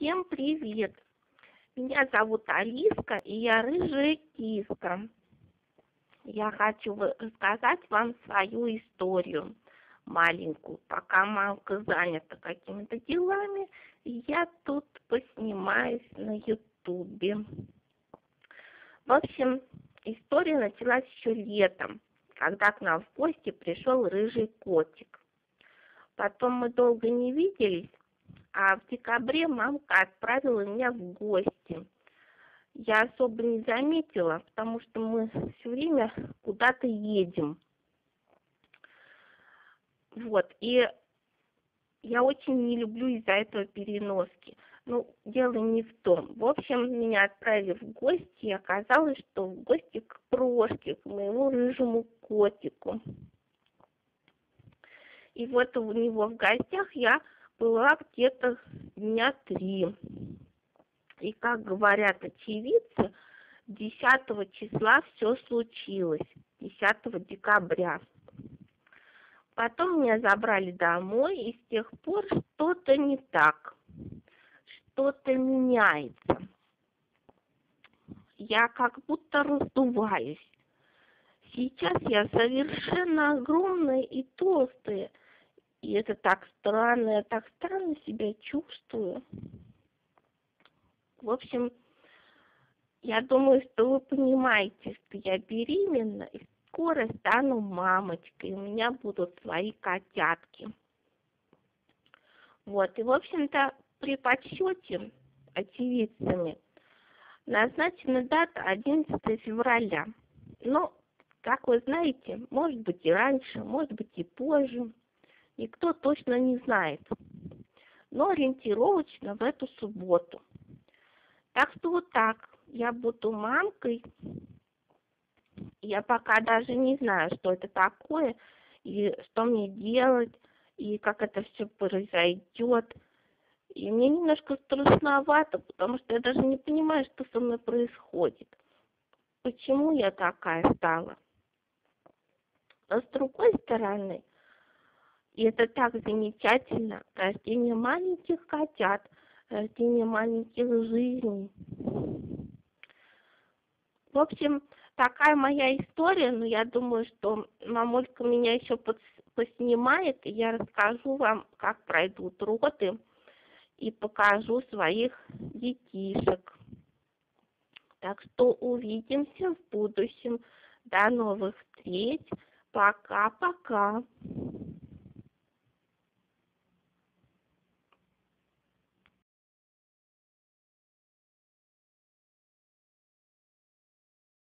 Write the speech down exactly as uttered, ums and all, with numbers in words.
Всем привет! Меня зовут Алиска, и я Рыжая Киска. Я хочу рассказать вам свою историю маленькую. Пока мамка занята какими-то делами, я тут поснимаюсь на Ютубе. В общем, история началась еще летом, когда к нам в гости пришел Рыжий Котик. Потом мы долго не виделись, а в декабре мамка отправила меня в гости. Я особо не заметила, потому что мы все время куда-то едем. Вот, и я очень не люблю из-за этого переноски. Ну, дело не в том. В общем, меня отправили в гости, и оказалось, что в гости к Прошке, к моему рыжему котику. И вот у него в гостях я была где-то дня три. И, как говорят очевидцы, десятого числа все случилось, десятого декабря. Потом меня забрали домой, и с тех пор что-то не так, что-то меняется. Я как будто раздуваюсь. Сейчас я совершенно огромная и толстая. И это так странно, я так странно себя чувствую. В общем, я думаю, что вы понимаете, что я беременна и скоро стану мамочкой, и у меня будут свои котятки. Вот, и в общем-то при подсчете очевидцами назначена дата одиннадцатое февраля. Но, как вы знаете, может быть и раньше, может быть и позже. Никто точно не знает, но ориентировочно в эту субботу. Так что вот так, я буду мамкой, я пока даже не знаю, что это такое, и что мне делать, и как это все произойдет. И мне немножко страшновато, потому что я даже не понимаю, что со мной происходит, почему я такая стала. Но с другой стороны, и это так замечательно. Рождение маленьких котят, рождение маленьких жизней. В общем, такая моя история, но я думаю, что мамулька меня еще поснимает, и я расскажу вам, как пройдут роды, и покажу своих детишек. Так что увидимся в будущем. До новых встреч. Пока-пока.